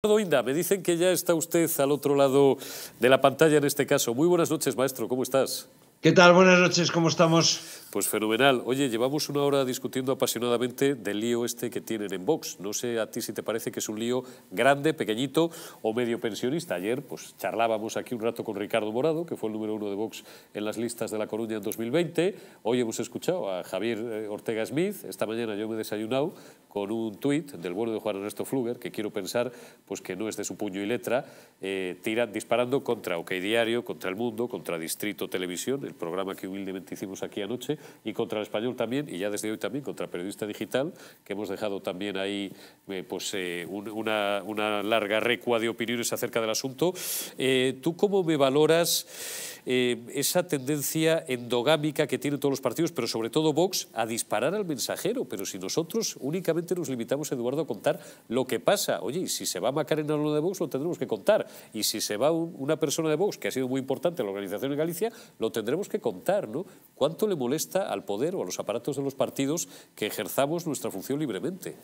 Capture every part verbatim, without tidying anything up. Eduardo Inda, me dicen que ya está usted al otro lado de la pantalla en este caso. Muy buenas noches, maestro, ¿cómo estás? ¿Qué tal? Buenas noches, ¿cómo estamos? Pues fenomenal. Oye, llevamos una hora discutiendo apasionadamente del lío este que tienen en Vox. No sé a ti si te parece que es un lío grande, pequeñito o medio pensionista. Ayer pues charlábamos aquí un rato con Ricardo Morado, que fue el número uno de Vox en las listas de La Coruña en dos mil veinte. Hoy hemos escuchado a Javier Ortega Smith. Esta mañana yo me he desayunado con un tuit del bueno de Juan Ernesto Fluger, que quiero pensar pues que no es de su puño y letra, eh, tiran, disparando contra OK Diario, contra El Mundo, contra Distrito Televisión, el programa que humildemente hicimos aquí anoche, y contra El Español también, y ya desde hoy también contra Periodista Digital, que hemos dejado también ahí eh, pues, eh, un, una, una larga recua de opiniones acerca del asunto. Eh, ¿Tú cómo me valoras eh, esa tendencia endogámica que tienen todos los partidos, pero sobre todo Vox, a disparar al mensajero? Pero si nosotros únicamente nos limitamos, Eduardo, a contar lo que pasa. Oye, y si se va Macarena Olona de Vox, lo tendremos que contar. Y si se va un, una persona de Vox, que ha sido muy importante en la organización en Galicia, lo tendremos que contar, ¿no? ¿Cuánto le molesta al poder o a los aparatos de los partidos que ejerzamos nuestra función libremente?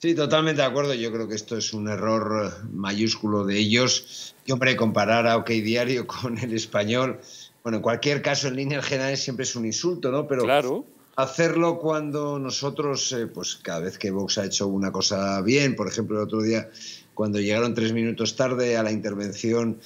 Sí, totalmente de acuerdo. Yo creo que esto es un error mayúsculo de ellos. Y, hombre, comparar a OK Diario con El Español, bueno, en cualquier caso, en líneas generales siempre es un insulto, ¿no? Pero claro, hacerlo cuando nosotros, eh, pues cada vez que Vox ha hecho una cosa bien, por ejemplo, el otro día, cuando llegaron tres minutos tarde a la intervención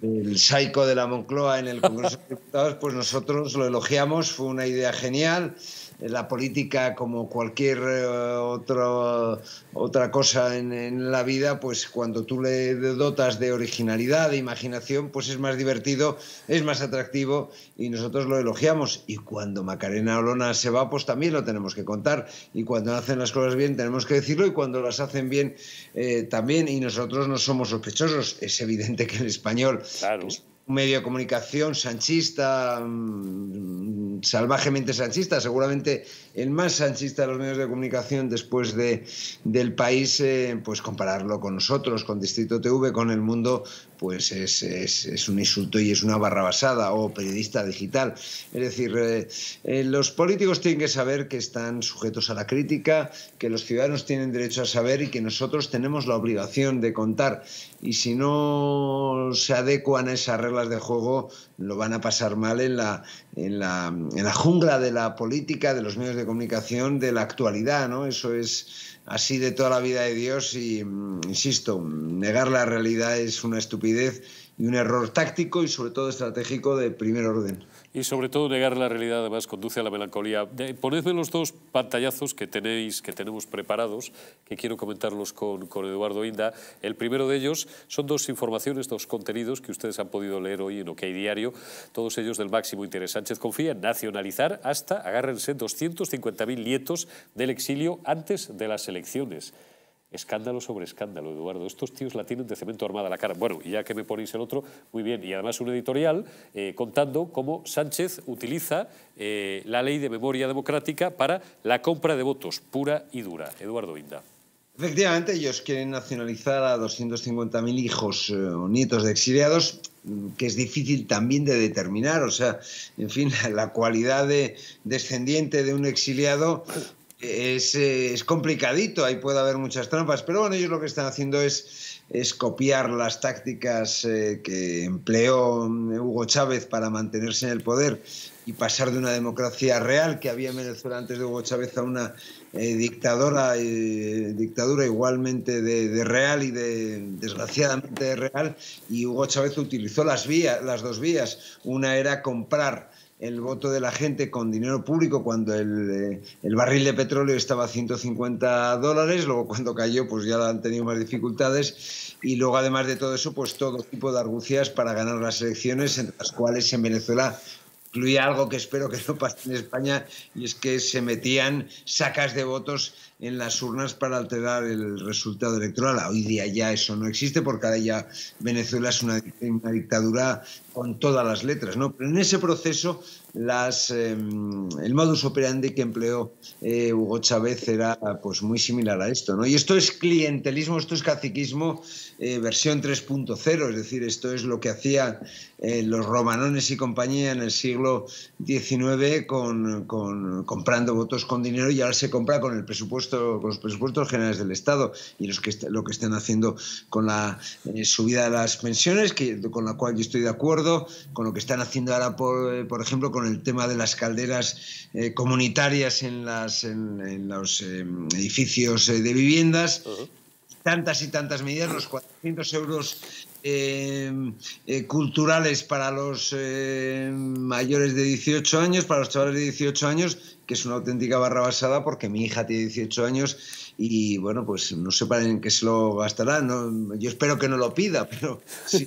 del saico de la Moncloa en el Congreso de Diputados, pues nosotros lo elogiamos, fue una idea genial. La política, como cualquier otro, otra cosa en, en la vida, pues cuando tú le dotas de originalidad, de imaginación, pues es más divertido, es más atractivo y nosotros lo elogiamos. Y cuando Macarena Olona se va, pues también lo tenemos que contar. Y cuando hacen las cosas bien tenemos que decirlo, y cuando las hacen bien eh, también. Y nosotros no somos sospechosos. Es evidente que El Español, claro, es un medio de comunicación sanchista, mmm, salvajemente sanchista, seguramente el más sanchista de los medios de comunicación después de, del País. Eh, pues compararlo con nosotros, con Distrito T V, con El Mundo, pues es, es, es un insulto y es una barrabasada. O Periodista Digital. Es decir, eh, eh, los políticos tienen que saber que están sujetos a la crítica, que los ciudadanos tienen derecho a saber y que nosotros tenemos la obligación de contar. Y si no se adecuan a esas reglas de juego, lo van a pasar mal en la, en la, en la jungla de la política, de los medios de comunicación, de la actualidad, ¿no? Eso es así de toda la vida de Dios y, insisto, negar la realidad es una estupidez y un error táctico y sobre todo estratégico de primer orden. Y sobre todo negar la realidad además conduce a la melancolía. Eh, ponedme los dos pantallazos que tenéis, que tenemos preparados, que quiero comentarlos con, con Eduardo Inda. El primero de ellos son dos informaciones, dos contenidos que ustedes han podido leer hoy en OK Diario, todos ellos del máximo interés. Sánchez confía en nacionalizar hasta, agárrense, doscientos cincuenta mil nietos del exilio antes de las elecciones. Escándalo sobre escándalo, Eduardo. Estos tíos la tienen de cemento armada la cara. Bueno, y ya que me ponéis el otro, muy bien. Y además un editorial eh, contando cómo Sánchez utiliza eh, la ley de memoria democrática para la compra de votos, pura y dura. Eduardo Inda. Efectivamente, ellos quieren nacionalizar a doscientos cincuenta mil hijos eh, o nietos de exiliados, que es difícil también de determinar. O sea, en fin, la, la cualidad de descendiente de un exiliado Es, es complicadito, ahí puede haber muchas trampas, pero bueno, ellos lo que están haciendo es, es copiar las tácticas eh, que empleó Hugo Chávez para mantenerse en el poder y pasar de una democracia real que había en Venezuela antes de Hugo Chávez a una eh, dictadora, eh, dictadura igualmente de, de real y de, desgraciadamente de real, y Hugo Chávez utilizó las, vías, las dos vías. Una era comprar el voto de la gente con dinero público cuando el, el barril de petróleo estaba a ciento cincuenta dólares, luego cuando cayó pues ya han tenido más dificultades, y luego además de todo eso pues todo tipo de argucias para ganar las elecciones, entre las cuales en Venezuela incluía algo que espero que no pase en España, y es que se metían sacas de votos en las urnas para alterar el resultado electoral. Hoy día ya eso no existe, porque ahora ya Venezuela es una, una dictadura con todas las letras, ¿no? Pero en ese proceso las, eh, el modus operandi que empleó eh, Hugo Chávez era pues muy similar a esto, ¿no? Y esto es clientelismo, esto es caciquismo eh, versión tres punto cero, es decir, esto es lo que hacían eh, los romanones y compañía en el siglo diecinueve con, con, comprando votos con dinero, y ahora se compra con el presupuesto presupuesto, con los presupuestos generales del Estado y los que, lo que están haciendo con la eh, subida de las pensiones, que, con la cual yo estoy de acuerdo, con lo que están haciendo ahora, por, eh, por ejemplo, con el tema de las calderas eh, comunitarias en, las, en, en los eh, edificios eh, de viviendas. Uh-huh. Tantas y tantas medidas, los cuatrocientos euros eh, eh, culturales para los eh, mayores de dieciocho años, para los chavales de dieciocho años, que es una auténtica barra basada porque mi hija tiene dieciocho años y, bueno, pues no sé para en qué se lo gastará. No, yo espero que no lo pida, pero sí,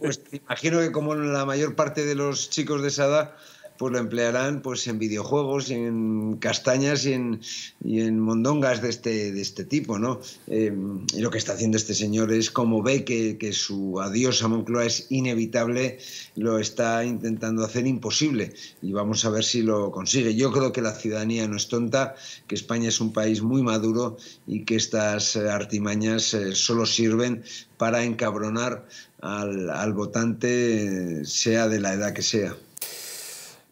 pues imagino que como la mayor parte de los chicos de esa edad, pues lo emplearán pues en videojuegos, en castañas y en, y en mondongas de este, de este tipo, ¿no? Eh, y lo que está haciendo este señor es, como ve que, que su adiós a Moncloa es inevitable, lo está intentando hacer imposible y vamos a ver si lo consigue. Yo creo que la ciudadanía no es tonta, que España es un país muy maduro y que estas artimañas eh, solo sirven para encabronar al, al votante, sea de la edad que sea.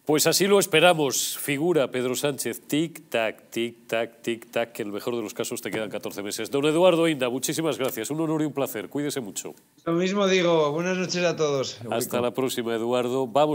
Pues así lo esperamos, figura Pedro Sánchez, tic-tac, tic-tac, tic-tac, que en el mejor de los casos te quedan catorce meses. Don Eduardo Inda, muchísimas gracias, un honor y un placer, cuídese mucho. Lo mismo digo, buenas noches a todos. Hasta la próxima, Eduardo. Vamos